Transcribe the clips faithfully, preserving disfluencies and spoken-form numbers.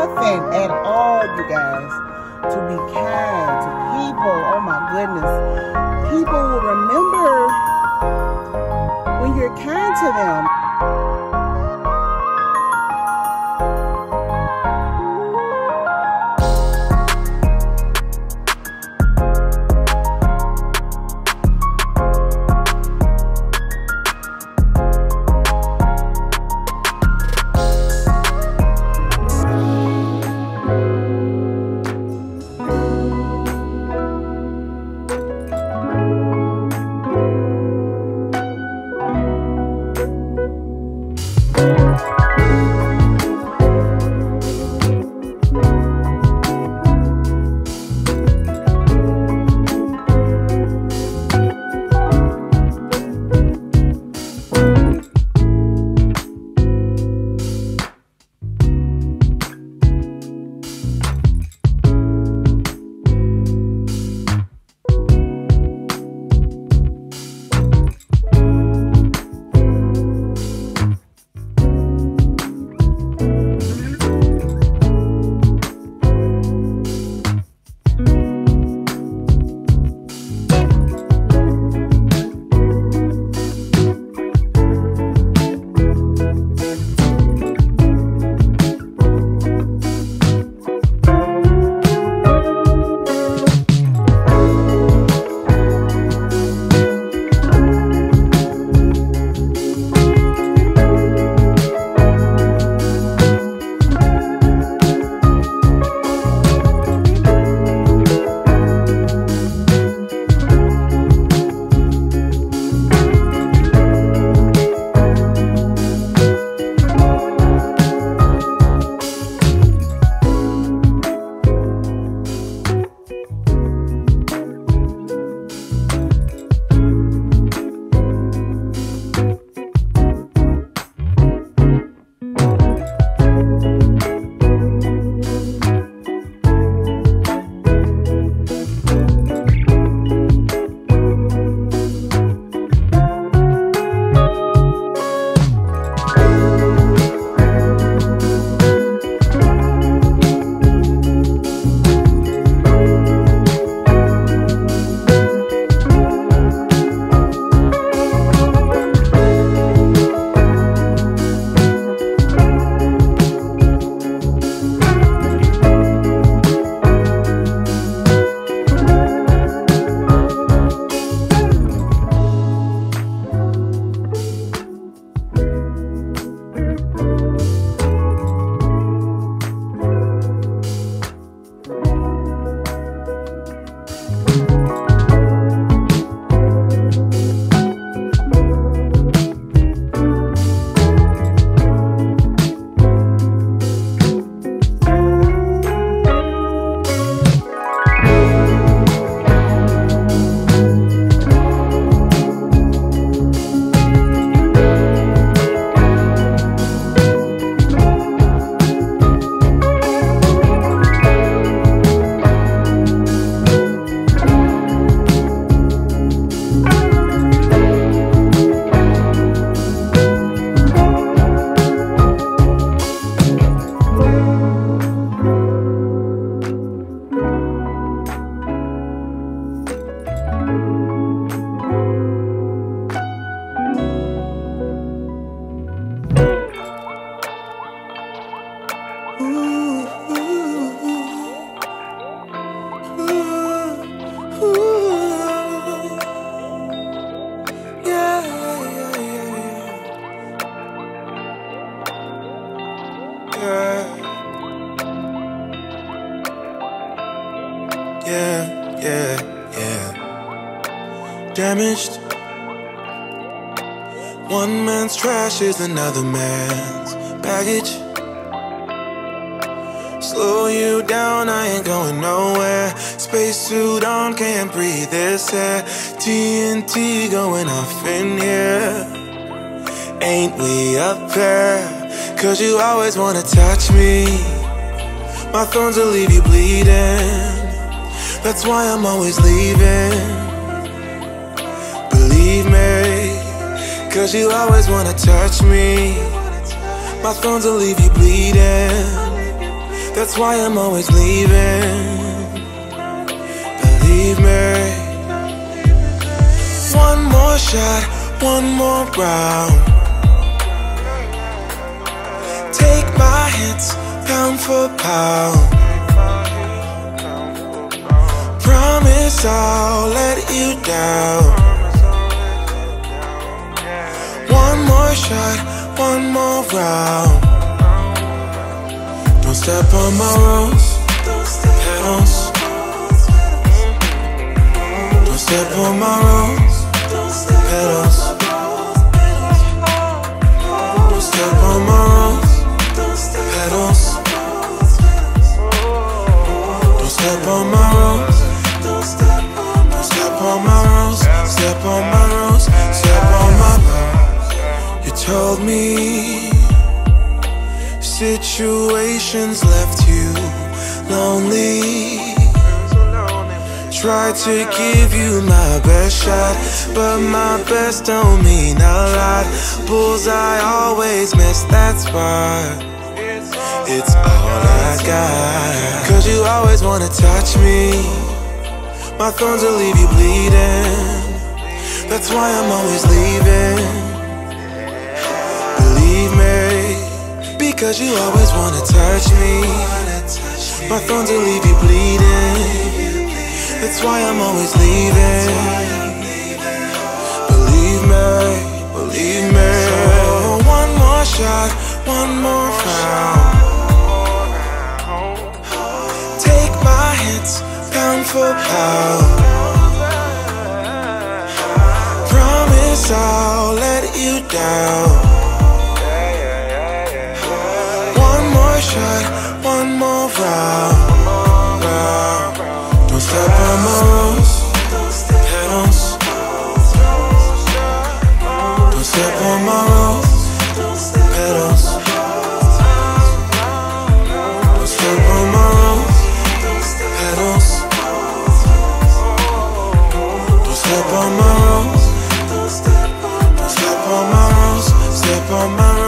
nothing at all, you guys, to be kind to people. Oh my goodness. People will remember when you're kind to them. One man's trash is another man's baggage. Slow you down, I ain't going nowhere. Spacesuit on, can't breathe this air. T N T going off in here. Ain't we a pair? Cause you always wanna touch me. My thorns will leave you bleeding. That's why I'm always leaving. Cause you always wanna touch me. My thorns will leave you bleeding. That's why I'm always leaving. Believe me. One more shot, one more round. Take my hits, pound for pound. Promise I'll let you down. One more shot, one more round. Don't step on my rose, petals. Don't step on my rose, petals. Don't step on my rose, petals. Don't step on my rose. Don't step on my rose. Step on my rose. Step on my rose. You told me situations left you lonely. Tried to give you my best shot, but my best don't mean a lot. Bullseye always miss, that's why it's all I got. Cause you always wanna touch me, my thorns will leave you bleeding. That's why I'm always leaving. Cause you always wanna touch me, my thorns will leave you bleeding. That's why I'm always leaving. Believe me, believe me. So one more shot, one more round. Take my hits, pound for pound. Promise I'll let you down. One more round, round. Don't step on my rose, petals. Don't step on my rose, petals. Don't step on my rose, petals. Don't step on my rose. Don't step on my rose. Step on my rose. Step on my rose.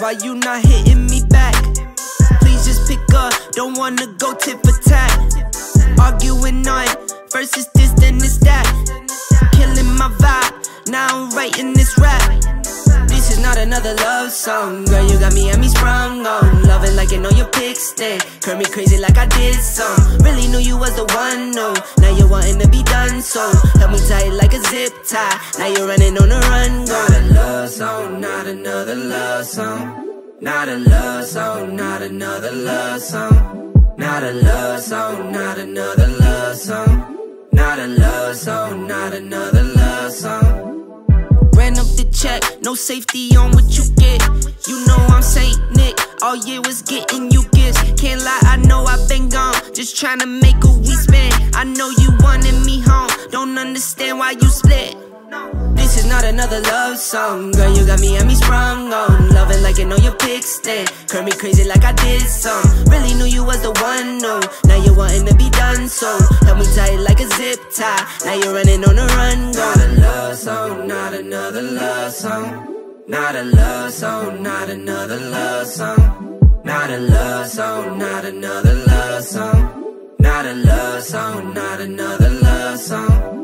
Why you not hitting me back? Please just pick up, don't wanna go tit for tat. Arguing on versus this then this that. Killing my vibe, now I'm writing this rap. This is not another love song. Girl, you got me and me sprung on. Love it like it on your pick stick. Curl me crazy like I did some. Really knew you was the one, no. Now you're wanting to be done, so help me tie it like a zip tie. Now you're running on the run, girl. Song, not another love song. Not a love song, not another love song. Not a love song, not another love song. Not a love song, not another love song. Ran up the check, no safety on what you get. You know I'm Saint Nick, all year was getting you gifts. Can't lie, I know I've been gone, just trying to make a wee spin. I know you wanted me home, don't understand why you split. This is not another love song. Girl, you got me and me sprung on. Love it like it on your pick stick. Curl me crazy like I did some. Really knew you was the one, no. Now you're wanting to be done, so help me tie it like a zip tie. Now you're running on the run, girl. Not a love song, not another love song. Not a love song, not another love song. Not a love song, not another love song. Not a love song, not another love song.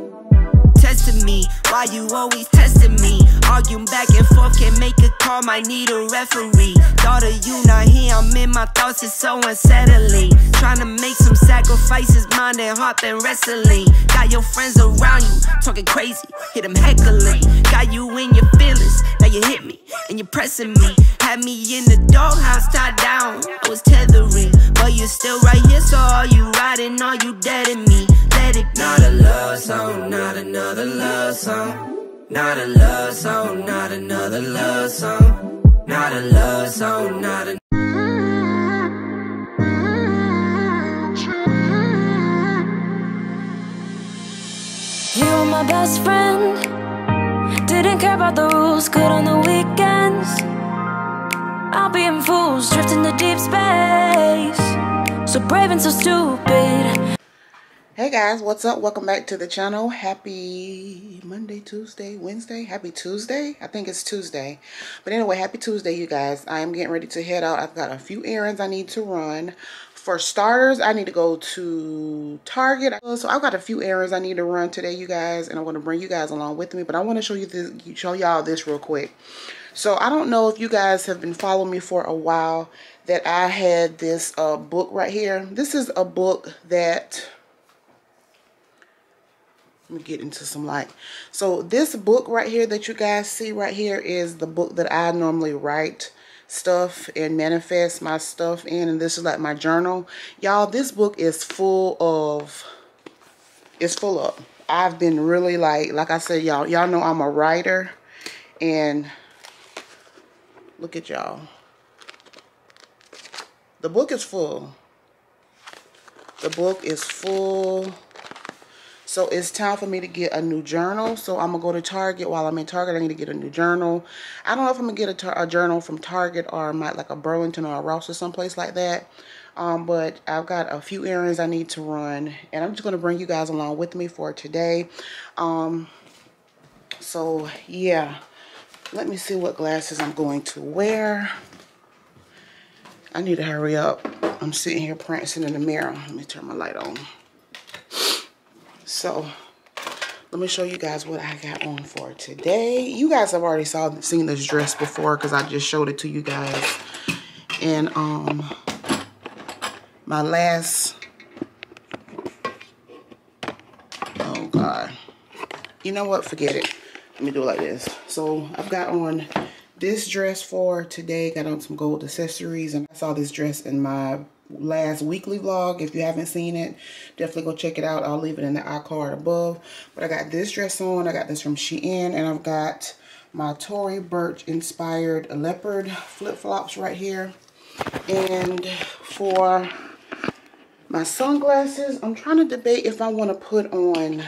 Me. Why you always testing me? Arguing back and forth, can't make a call, might need a referee. Thought of you not here, I'm in my thoughts, it's so unsettling. Trying to make some sacrifices, mind and heart been wrestling. Got your friends around you, talking crazy, hit them heckling. Got you in your feelings, now you hit me, and you're pressing me. Had me in the doghouse, tied down, I was tethering. But you're still right here, so are you riding, are you dead in me? Not a love song, not another love song. Not a love song, not another love song. Not a love song, not a best friend. Didn't care about the rules, good on the weekends. I'll be in fools, drifting to deep space. So brave and so stupid. Hey guys, what's up? Welcome back to the channel. Happy Monday, Tuesday, Wednesday. Happy Tuesday. I think it's Tuesday. But anyway, happy Tuesday, you guys. I am getting ready to head out. I've got a few errands I need to run. For starters, I need to go to Target. So I've got a few errands I need to run today, you guys, and I'm going to bring you guys along with me. But I want to show you this, show y'all this real quick. So I don't know if you guys have been following me for a while, that I had this uh, book right here. This is a book that, let me get into some light. So this book right here that you guys see right here is the book that I normally write stuff and manifest my stuff in, and this is like my journal. Y'all, this book is full of, it's full up. I've been really like, like I said, y'all, y'all know I'm a writer, and look at y'all. The book is full. The book is full. So it's time for me to get a new journal. So I'm going to go to Target. While I'm in Target, I need to get a new journal. I don't know if I'm going to get a, a journal from Target or my, like a Burlington or a Ross or someplace like that. Um, but I've got a few errands I need to run. And I'm just going to bring you guys along with me for today. Um, so, yeah. Let me see what glasses I'm going to wear. I need to hurry up. I'm sitting here prancing in the mirror. Let me turn my light on. So let me show you guys what I got on for today. You guys have already saw seen this dress before because I just showed it to you guys in um my last, oh god, you know what, forget it. Let me do it like this. So I've got on this dress for today, got on some gold accessories, and I saw this dress in my last weekly vlog. If you haven't seen it, definitely go check it out. I'll leave it in the iCard above. But I got this dress on. I got this from Shein, and I've got my Tory Birch inspired leopard flip-flops right here. And for my sunglasses, I'm trying to debate if I want to put on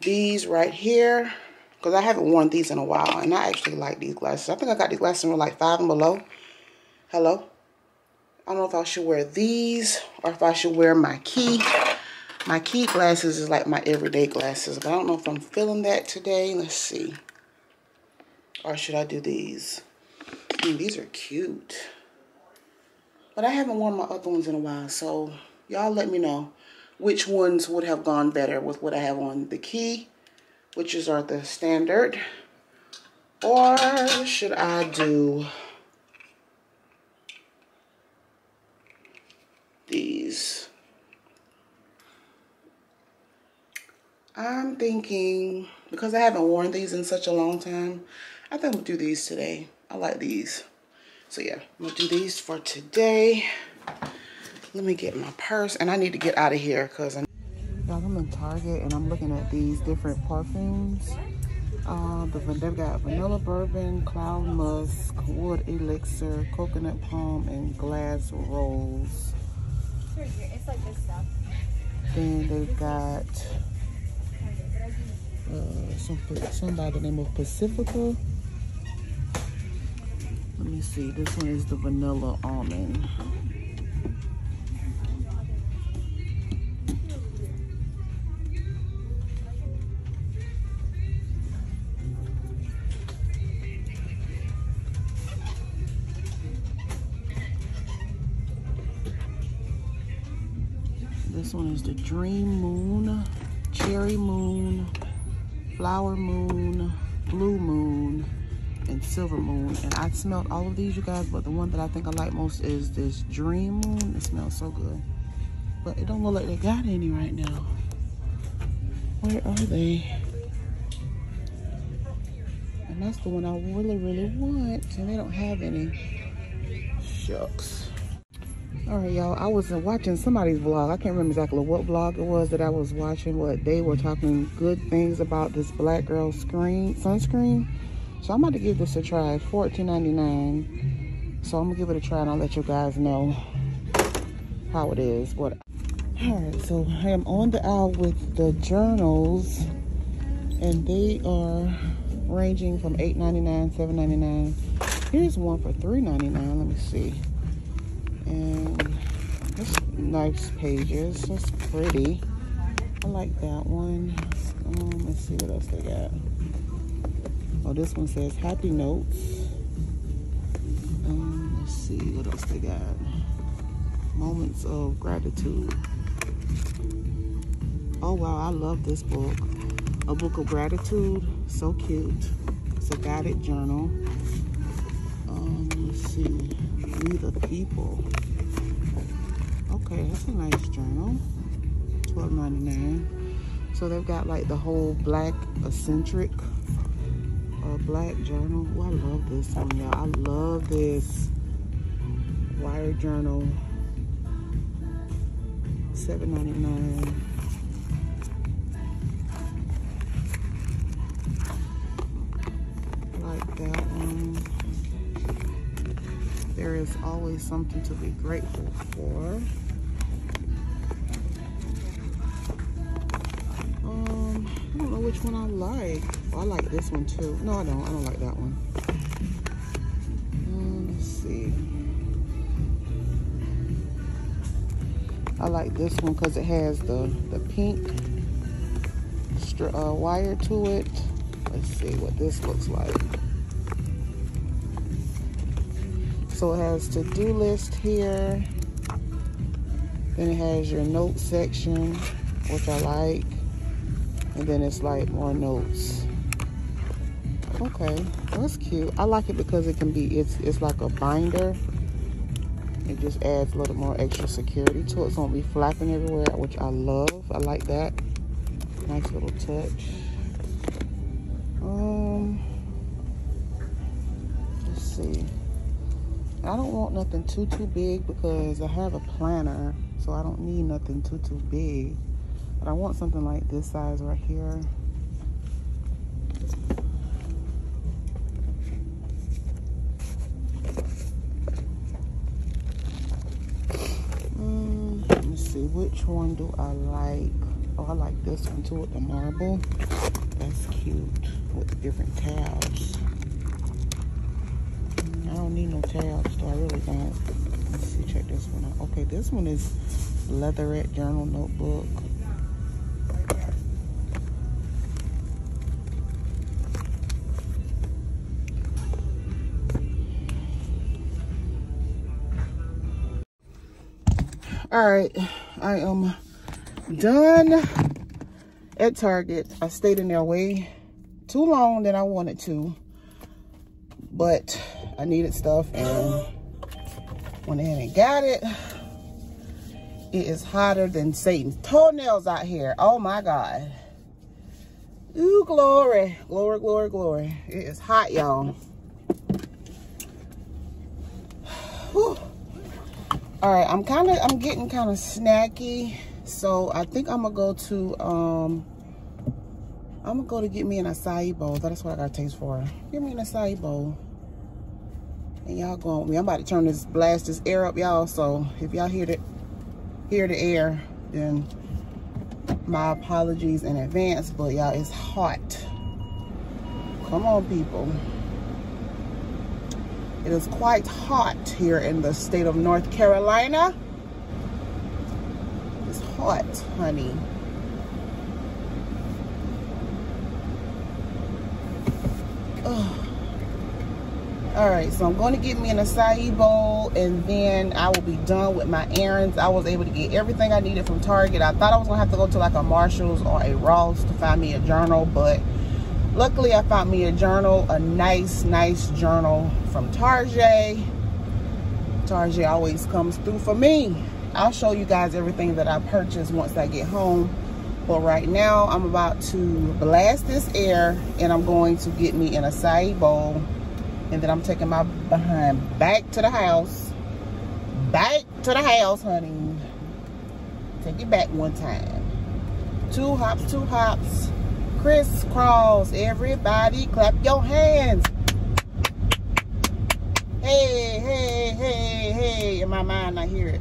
these right here, because I haven't worn these in a while, and I actually like these glasses. I think I got these glasses from like Five and Below. Hello? I don't know if I should wear these or if I should wear my key. My key glasses is like my everyday glasses, but I don't know if I'm feeling that today. Let's see. Or should I do these? I mean, these are cute. But I haven't worn my other ones in a while, so y'all let me know which ones would have gone better with what I have on. The key, which is are the standard, or should I do these? I'm thinking, because I haven't worn these in such a long time, I think we'll do these today. I like these. So yeah, I'm gonna do these for today. Let me get my purse, and I need to get out of here because I'm, I'm in Target, and I'm looking at these different parfums. Uh, the, they've got vanilla bourbon, cloud musk, wood elixir, coconut palm, and glass rose. It's like this stuff. Then they've got uh, some, some by the name of Pacifica. Let me see. This one is the vanilla almond. This one is the Dream Moon, Cherry Moon, Flower Moon, Blue Moon, and Silver Moon. And I smelled all of these, you guys, but the one that I think I like most is this Dream Moon. It smells so good. But it don't look like they got any right now. Where are they? And that's the one I really, really want. And they don't have any. Shucks. Alright y'all, I was watching somebody's vlog. I can't remember exactly what vlog it was that I was watching, but they were talking good things about this Black Girl screen, sunscreen. So I'm about to give this a try. It's fourteen ninety-nine. So I'm going to give it a try, and I'll let you guys know how it is. Alright, so I am on the aisle with the journals. and they are ranging from eight ninety-nine, seven ninety-nine. Here's one for three ninety-nine. Let me see. And this nice pages. That's pretty. I like that one. Um, let's see what else they got. Oh, this one says Happy Notes. Um, let's see what else they got. Moments of Gratitude. Oh wow, I love this book. A Book of Gratitude. So cute. It's a guided journal. Um, let's see. We the People. Okay, that's a nice journal. twelve ninety-nine. So they've got like the whole black eccentric uh, black journal. Oh, I love this one, y'all. I love this wire journal. seven ninety-nine. Like that one. There is always something to be grateful for. I don't know which one I like. Oh, I like this one too. No, I don't. I don't like that one. Um, let's see. I like this one because it has the, the pink stri uh, wire to it. Let's see what this looks like. So it has to-do list here. Then it has your note section, which I like. And then it's like more notes. Okay, that's cute. I like it because it can be, it's it's like a binder. It just adds a little more extra security to it. It's gonna be flapping everywhere, which I love. I like that. Nice little touch. Um, let's see. I don't want nothing too, too big because I have a planner, so I don't need nothing too, too big. But I want something like this size right here. Mm, let me see, which one do I like? Oh, I like this one too with the marble. That's cute with the different tabs. Mm, I don't need no tabs, though. I really don't. Let's see, check this one out. Okay, this one is Leatherette Journal Notebook. All right, I am done at Target. I stayed in there way too long than I wanted to, but I needed stuff and went in and got it. It is hotter than Satan's toenails out here. Oh my God. Ooh, glory, glory, glory, glory. It is hot, y'all. All right, I'm kind of, I'm getting kind of snacky. So I think I'm gonna go to, um, I'm gonna go to get me an acai bowl. That's what I gotta taste for. Give me an acai bowl. And y'all go with me. I'm about to turn this, blast this air up, y'all. So if y'all hear the, hear the air, then my apologies in advance. But y'all, it's hot. Come on, people. It is quite hot here in the state of North Carolina. It's hot, honey. Ugh. All right, so I'm going to get me an acai bowl and then I will be done with my errands. I was able to get everything I needed from Target. I thought I was going to have to go to like a Marshall's or a Ross to find me a journal, but luckily, I found me a journal, a nice, nice journal from Target. Target always comes through for me. I'll show you guys everything that I purchased once I get home. But right now, I'm about to blast this air, and I'm going to get me an acai bowl. And then I'm taking my behind back to the house. Back to the house, honey. Take it back one time. Two hops, two hops. Crisscross, everybody clap your hands. Hey, hey, hey, hey. In my mind, I hear it.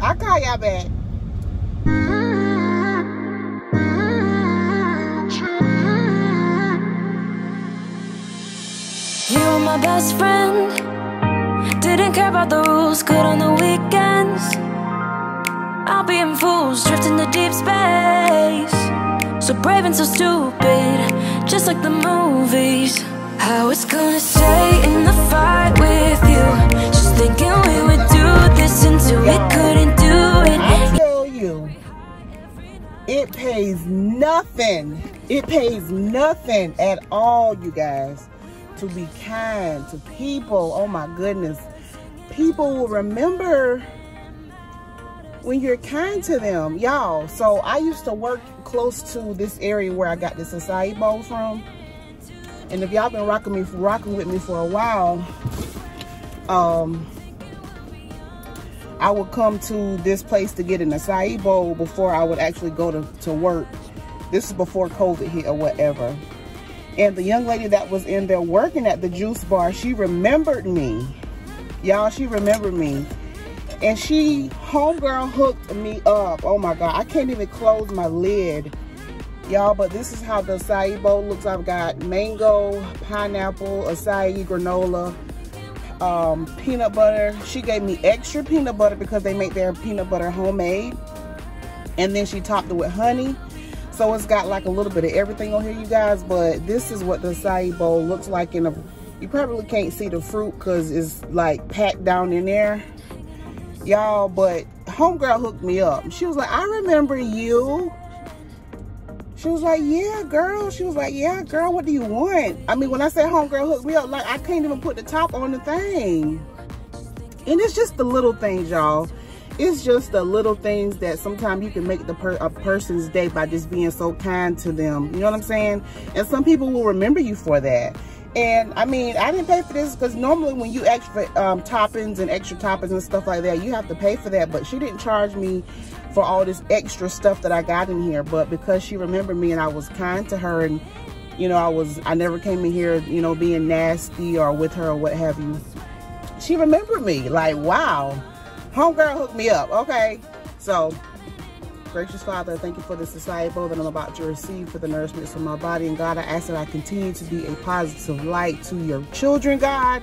I'll call y'all back. my best friend. Didn't care about the rules, good on the weekends. I'll be in fools, drifting to deep space. So brave and so stupid, just like the movies. I was gonna stay in the fight with you, just thinking we would do this until we couldn't do it. I tell you, it pays nothing. It pays nothing at all, you guys, to be kind to people. Oh my goodness. People will remember when you're kind to them, y'all. So I used to work close to this area where I got this acai bowl from. And if y'all been rocking me, rocking with me for a while, um, I would come to this place to get an acai bowl before I would actually go to, to work. This is before COVID hit or whatever. And the young lady that was in there working at the juice bar, she remembered me. Y'all, she remembered me. And she, homegirl, hooked me up. Oh my God, I can't even close my lid. Y'all, but this is how the acai bowl looks. I've got mango, pineapple, acai, granola, um, peanut butter. She gave me extra peanut butter because they make their peanut butter homemade. And then she topped it with honey. So it's got like a little bit of everything on here, you guys. But this is what the acai bowl looks like. In a, you probably can't see the fruit because it's like packed down in there, y'all. But homegirl hooked me up. She was like, I remember you. She was like, yeah, girl. She was like, yeah, girl, what do you want? I mean, when I say homegirl hooked me up, like I can't even put the top on the thing. And it's just the little things, y'all. It's just the little things that sometimes you can make the per a person's day by just being so kind to them. You know what I'm saying? And some people will remember you for that. And I mean, I didn't pay for this because normally when you ask for um, toppings and extra toppings and stuff like that, you have to pay for that. But she didn't charge me for all this extra stuff that I got in here. But because she remembered me and I was kind to her, and you know, I was I never came in here, you know, being nasty or with her or what have you. She remembered me. Like, wow. Homegirl hooked me up, okay? So, gracious Father, thank you for this acai bowl that I'm about to receive for the nourishment of my body. And God, I ask that I continue to be a positive light to your children, God,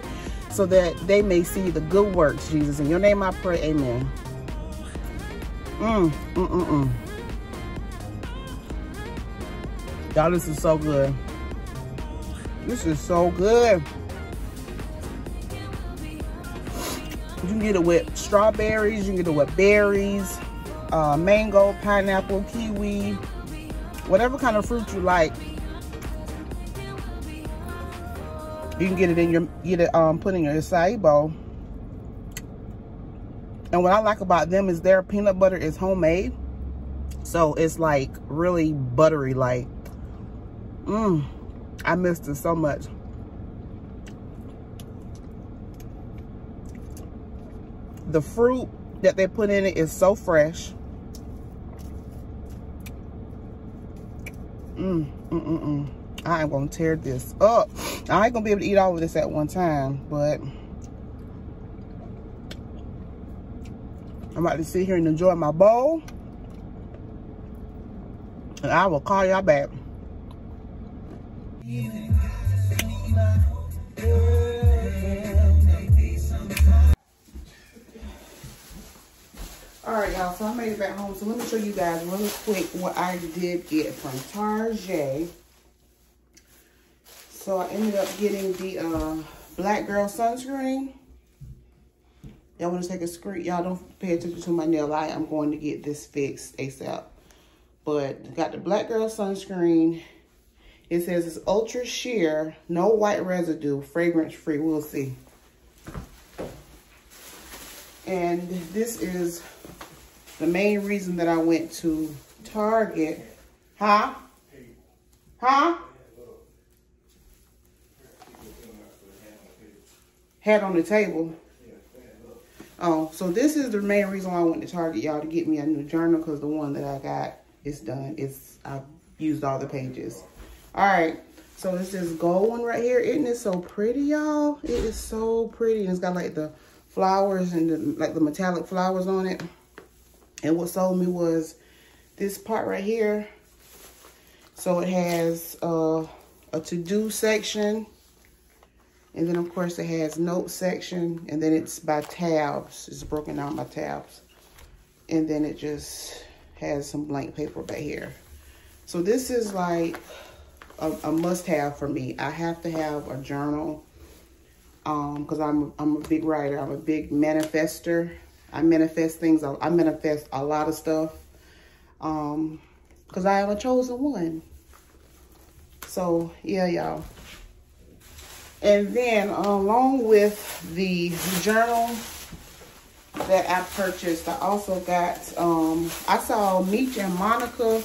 so that they may see the good works, Jesus. In your name I pray, amen. Mmm, mm, mm, mm. Y'all, this is so good. This is so good. You can get it with strawberries, you can get it with berries, uh, mango, pineapple, kiwi, whatever kind of fruit you like. You can get it in your, get it, um, put in your acai bowl. And what I like about them is their peanut butter is homemade. So it's like really buttery, like, mmm, I missed it so much. The fruit that they put in it is so fresh. Mm, mm, mm, mm. I am gonna tear this up. I ain't gonna be able to eat all of this at one time, but I'm about to sit here and enjoy my bowl. And I will call y'all back. Alright, y'all, so I made it back home. So let me show you guys really quick what I did get from Target. So I ended up getting the uh, Black Girl Sunscreen. Y'all want to take a screen? Y'all don't pay attention to my nail. I am going to get this fixed ASAP. But got the Black Girl Sunscreen. It says it's ultra sheer, no white residue, fragrance free. We'll see. And this is the main reason that I went to Target. Huh? Huh? Hat on the table. Oh, so this is the main reason why I went to Target, y'all, to get me a new journal, because the one that I got is done. It's I've used all the pages. All right. So it's this gold one right here. Isn't it so pretty, y'all? It is so pretty. And it's got like the flowers and the, like the metallic flowers on it. And what sold me was this part right here. So it has uh, a to-do section. And then, of course, it has note section. And then it's by tabs. It's broken out by tabs. And then it just has some blank paper back here. So this is like a, a must-have for me. I have to have a journal because um, I'm, I'm a big writer. I'm a big manifester. I manifest things. I, I manifest a lot of stuff because um, I am a chosen one. So, yeah, y'all. And then uh, along with the journal that I purchased, I also got, um, I saw Meech and Monica.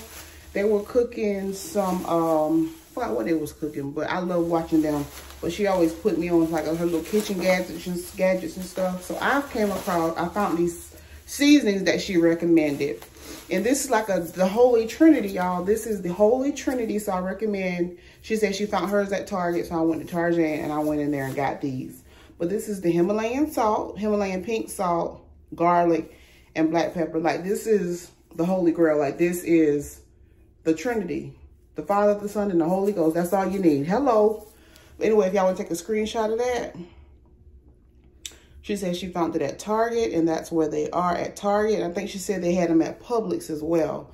They were cooking some, um, I forgot what they was cooking, but I love watching them. But she always put me on like her little kitchen gadgets and, gadgets and stuff. So I came across, I found these seasonings that she recommended. And this is like a the Holy Trinity, y'all. This is the Holy Trinity, so I recommend. She said she found hers at Target, so I went to Target and I went in there and got these. But this is the Himalayan salt, Himalayan pink salt, garlic, and black pepper. Like, this is the Holy Grail. Like, this is the Trinity, the Father, the Son, and the Holy Ghost. That's all you need. Hello. But anyway, if y'all want to take a screenshot of that. She said she found it at Target, and that's where they are at Target. I think she said they had them at Publix as well.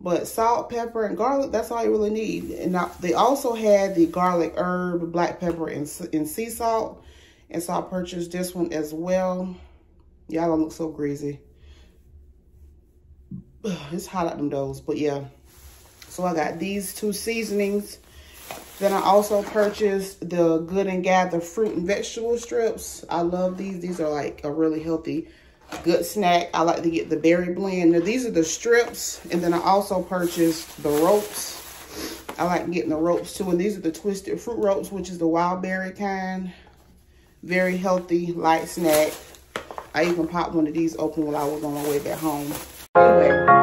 But salt, pepper, and garlic, that's all you really need. And I, they also had the garlic herb, black pepper, and, and sea salt. And so I purchased this one as well. Y'all don't look so greasy. Ugh, it's hot out them doughs, but yeah. So I got these two seasonings. Then I also purchased the Good and Gather fruit and vegetable strips. I love these. These are like a really healthy, good snack. I like to get the berry blend. Now, these are the strips. And then I also purchased the ropes. I like getting the ropes too. And these are the twisted fruit ropes, which is the wild berry kind. Very healthy, light snack. I even popped one of these open while I was on my way back home. Anyway.